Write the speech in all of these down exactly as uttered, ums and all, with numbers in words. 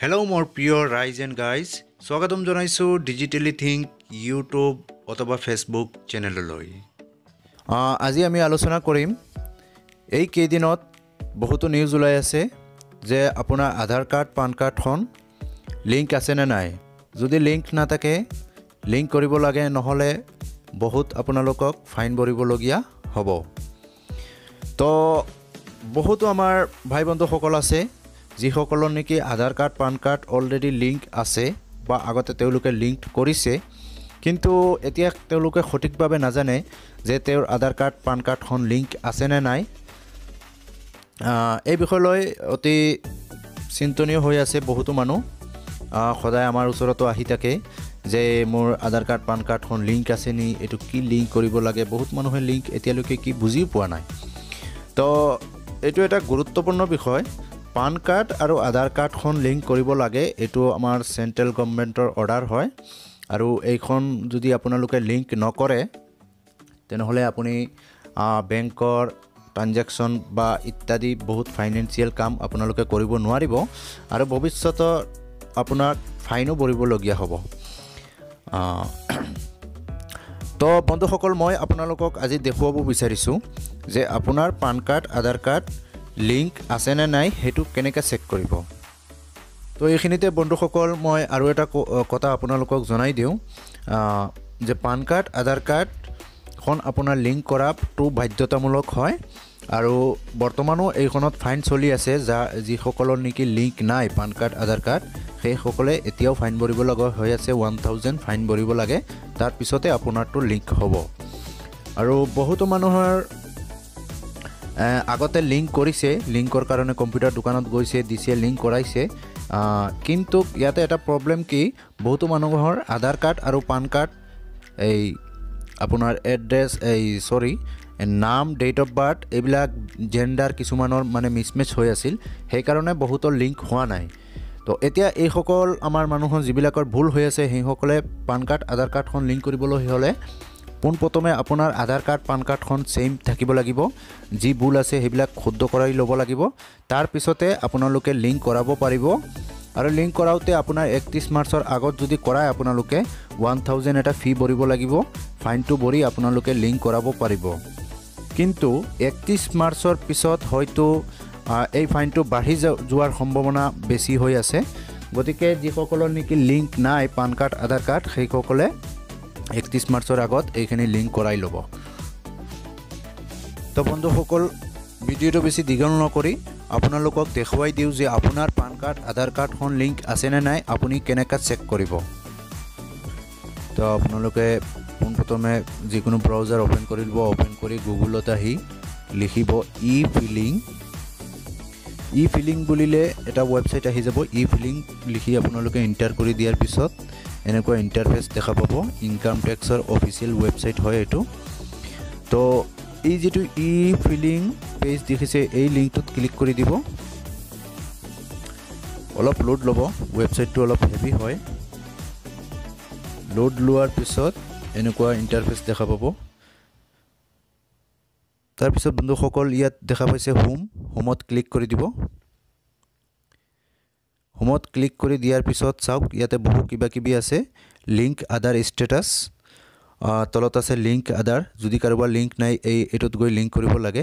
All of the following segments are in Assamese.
Hello more pure Ryzen guys, swagotom jonaisu digitally think youtube otoba facebook channel loi uh, aji ami alochona korim ei ke dinot bohoto news ulai ase je apuna aadhar card pan card hon link ase na nai jodi link na take link koribo lage nohole bahut apunalokok fine boribo logia hobo to bohoto amar bhai bondo hokol ase जी होकलो ने कि Aadhaar card PAN card already link आसे बा आगते तेलुके लिंक करिसे किंतु एतिया तेलुके सठिक भाबे ना जाने जे तेर आधार कार्ड पान कार्ड हन लिंक आसे ने नाय ए बिषय लय অতি চিন্তনীয় হৈ আছে বহুত মানুহ খদায় আমাৰ ওচৰত আহি থাকে যে মোৰ আধাৰ কাৰ্ড পান কাৰ্ড হন লিংক আছে নি এটো কি লিংক কৰিব লাগে বহুত মানুহে লিংক এতিয়ালৈকে কি বুজি পোৱা নাই তো এটো এটা গুৰুত্বপূৰ্ণ বিষয় Pan card और आधार कार्ड खन लिंक करिबो लागे एतो आमार सेंट्रल गवर्नमेंटर ऑर्डर होय आरो एखन जदि आपनालोके लिंक न करे तेनहले आपुनी बैंकर ट्रांजैक्शन बा इत्यादि बहुत फाइनेंशियल काम आपनालोके करिबो नवारिबो आरो भविष्यत आपना फाइनो भरिबो लगिया हबो तो बंधुসকল মই आपनालोকক আজি দেখুৱাব বিচাৰিছো যে আপোনাৰ PAN card Aadhaar card link আছে না নাই হেতু কেনেকা চেক কৰিব তো এইখিনিতে বন্ধুসকল মই আৰু এটা কথা আপোনালোকক জনাই দিও যে পান কাৰ্ড আধাৰ কাৰ্ড খন আপোনাৰ লিংক কৰা টু বাধ্যতামূলক হয় আৰু বৰ্তমানো এইখনত ফাইন চলি আছে যা যি সকলৰ নেকি লিংক নাই পান কাৰ্ড আধাৰ কাৰ্ড সেই সকলে এতিয়াও ফাইন ভৰিব লগা হৈ আছে one thousand ফাইন ভৰিব লাগে তাৰ পিছতে আপোনাৰটো লিংক হ'ব আৰু বহুত মানুহৰ আগতে লিংক কৰিছে লিংকৰ কাৰণে কম্পিউটাৰ দোকানত গৈছে দিছে লিংক কৰাইছে কিন্তু ইয়াতে এটা প্ৰবলেম কি বহুত মানুহৰ আধাৰ কাৰ্ড আৰু পান কাৰ্ড এই আপোনাৰ এড্ৰেছ এই সৰি নাম ডেট অফ বাৰ্থ এইবিলাক জেন্ডাৰ কিছুমানৰ মানে মিসমেচ হৈ আছিল সেই কাৰণে বহুতৰ লিংক হোৱা নাই তো এতিয়া এই সকল আমাৰ মানুহৰ যিবিলাকৰ ভুল হৈ আছে সেই সকলে পান কাৰ্ড আধাৰ কাৰ্ডখন লিংক কৰিবলৈ হ'লে পোনপ্ৰথমে আপোনাৰ আধাৰ কাৰ্ড পান কাৰ্ডখন সেম থাকিব লাগিব যি ভুল আছে হেবিলাক শুদ্ধ কৰি ল'ব লাগিব তাৰ পিছতে আপোনালোকে লিংক কৰাব পাৰিব আৰু লিংক কৰাওতে আপোনাৰ একত্ৰিশ মাৰ্চৰ আগত যদি কৰায় আপোনালোকে one thousand এটা ফি ভৰিব লাগিব ফাইনটো ভৰি আপোনালোকে লিংক কৰাব পাৰিব কিন্তু একত্ৰিশ মাৰ্চৰ পিছত হয়তো এই ফাইনটো বাঢ়ি যোৱাৰ সম্ভাৱনা বেছি হৈ আছে গতিকে যিসকলৰ নেকি লিংক নাই পান কাৰ্ড আধাৰ কাৰ্ড সেইসকলে একত্ৰিশ মাৰ্চৰ আগত এইখানে লিংক কৰাই লব তো বন্ধুসকল ভিডিওটো বেছি দীঘল নকৰি আপোনালোকক দেখুৱাই দিও যে আপোনাৰ পান কাৰ্ড আধাৰ কাৰ্ডখন লিংক আছে নে নাই আপুনি কেনেকা চেক কৰিব তো আপোনালোকে পোনপ্ৰথমে যিকোনো ব্ৰাউজাৰ ওপেন কৰিলব ওপেন কৰি গুগলত আহি লিখিব ই ফিলিং ই ফিলিং বুলিলে এটা ওয়েবসাইট আহি যাব ই ফিলিং লিখি আপোনালোকে এন্টাৰ কৰি দিয়াৰ পিছত এনেকৈ ইন্টাৰফেস দেখা পাবো ইনকাম ট্যাক্সৰ অফিশিয়াল ওয়েবসাইট হয় এটো তো এই যেটো ই ফিলিং পেজ দেখিছে এই লিংকটোত ক্লিক কৰি দিব অলপ লোড লব ওয়েবসাইটটো অলপ হেভি হয় লোড লোৱাৰ পিছত এনেকৈ ইন্টাৰফেস দেখা পাবো তাৰ পিছত বন্ধুসকল ইয়াত দেখা পাইছে হোম হোমত ক্লিক কৰি দিব হোমত ক্লিক কৰি দিয়াৰ পিছত চাওক ইয়াতে বহু কিবা কিবি আছে লিংক আদাৰ স্ট্যাটাস তলত আছে লিংক আদাৰ যদি কাৰোবা লিংক নাই এই এটোত গৈ লিংক কৰিব লাগে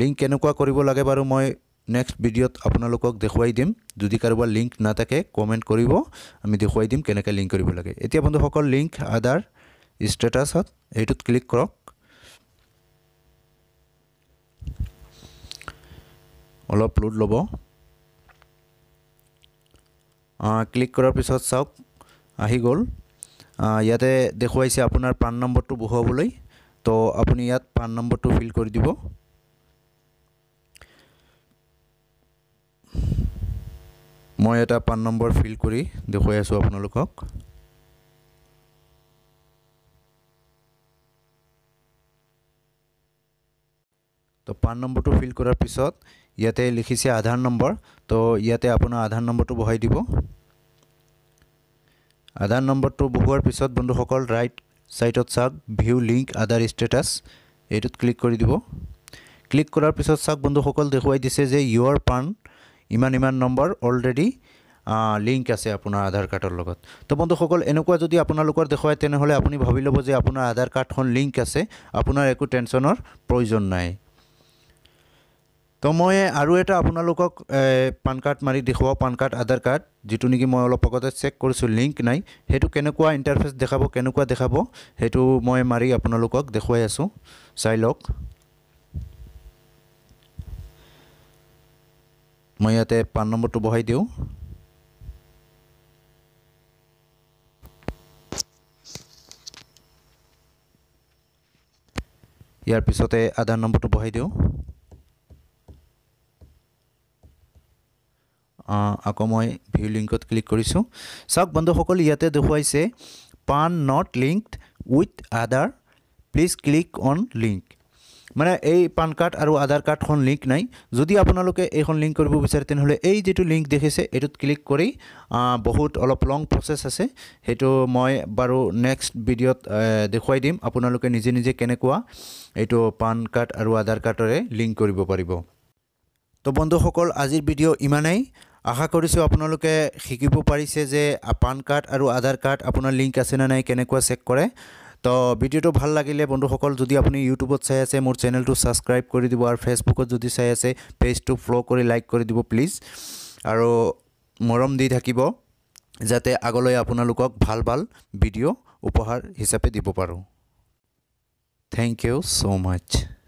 লিংক কেনেকুৱা কৰিব লাগে বাৰু মই নেক্সট ভিডিওত আপোনালোকক দেখুৱাই দিম যদি কাৰোবা লিংক নাথাকে কমেন্ট কৰিব আমি দেখুৱাই দিম কেনেকা লিংক কৰিব লাগে এতিয়া বন্ধুসকল লিংক আদাৰ স্ট্যাটাসত এটোত ক্লিক কৰক অলপ লোড ল'ব ক্লিক কৰাৰ পিছত চাওক আহি গল ইয়াতে দেখুৱাইছে আপোনাৰ পান নম্বৰটো বহুৱাবলৈ তো আপুনি ইয়াত পান নম্বৰটো ফিল কৰি দিব মই এটা পান নম্বৰ ফিল কৰি দেখুৱাই আছো আপোনালোকক तो पान नम्बर तो फिल करार पिছত याते लिखिसे आधार नम्बर तो याते आपना आधार नम्बर तो बहाई दिबो आधार नम्बर तो बहुवार पिছত बंधुসকল राइट साइडत साक व्यू लिंक आधार स्टेटास एटत क्लिक करि दिबो क्लिक करार पिছত साक बंधुসকল দেখুৱাই দিছে যে ইওৰ পান ইমান ইমান নম্বৰ অলৰেডি লিংক আছে আপোনাৰ আধাৰ কাৰ্ডৰ লগত তো বন্ধুসকল এনেকুৱা যদি আপোনালোকৰ দেখুৱাই তেনে হলে আপুনি ভাবি লব যে আপোনাৰ আধাৰ কাৰ্ডখন লিংক আছে আপোনাৰ একো টেনচনৰ প্ৰয়োজন নাই তো মই আৰু এটা আপোনালোকক পান কাৰ্ড মাৰি দেখুৱাও পান কাৰ্ড আধাৰ কাৰ্ড যেটো নেকি মই অলপ আগতে চেক কৰিছো লিংক নাই হেতু কেনেকুৱা ইন্টাৰফেস দেখাবো কেনেকুৱা দেখাবো হেতু মই মাৰি আপোনালোকক দেখুৱাই আছো চাই লওক মই ইয়াতে পান নম্বৰটো বহাই দিও ইয়াৰ পিছতে আধাৰ নম্বৰটো বহাই দিও আ আকো মই ভিউ লিংকত ক্লিক কৰিছো সব বন্ধুসকল ইয়াতে দেখুৱাইছে PAN not linked with Aadhaar please click on link মানে এই পান কাৰ্ড আৰু আধাৰ কাৰ্ডখন লিংক নাই যদি আপোনালোকে এইখন লিংক কৰিব বিচাৰতেন হলে এই যেটো লিংক দেখিছে এটোত ক্লিক কৰি বহুত অলপ লং প্ৰসেস আছে হেতু মই বাৰু নেক্সট ভিডিওত দেখুৱাই দিম আপোনালোকে নিজে নিজে কেনেকুৱা এটো পান কাৰ্ড আৰু আধাৰ কাৰ্ডৰে লিংক কৰিব পাৰিব তো বন্ধুসকল আজিৰ ভিডিও ইমানেই আশা কৰিছো আপোনালোকে শিকিব পাৰিছে যে পান কাৰ্ড আৰু আধাৰ কাৰ্ড আপোনাৰ লিংক আছে না নাই কেনেকুৱা চেক কৰে তো ভিডিওটো ভাল লাগিলে বন্ধুসকল যদি আপুনি ইউটিউবত চাই আছে মোৰ চেনেলটো সাবস্ক্ৰাইব কৰি দিব আৰু ফেসবুকত যদি চাই আছে পেজটো ফলো কৰি লাইক কৰি দিব প্লিজ আৰু মৰম দি থাকিব যাতে আগলৈ আপোনালোকক ভাল ভাল ভিডিও উপহাৰ হিচাপে দিব পাৰো থ্যাংক ইউ সো মাচ